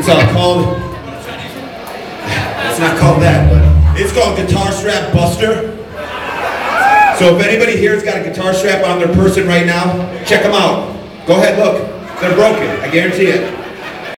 It's called, it's not called that, but it's called Guitar Strap Buster. So if anybody here's got a guitar strap on their person right now, check them out. Go ahead, look. They're broken, I guarantee it.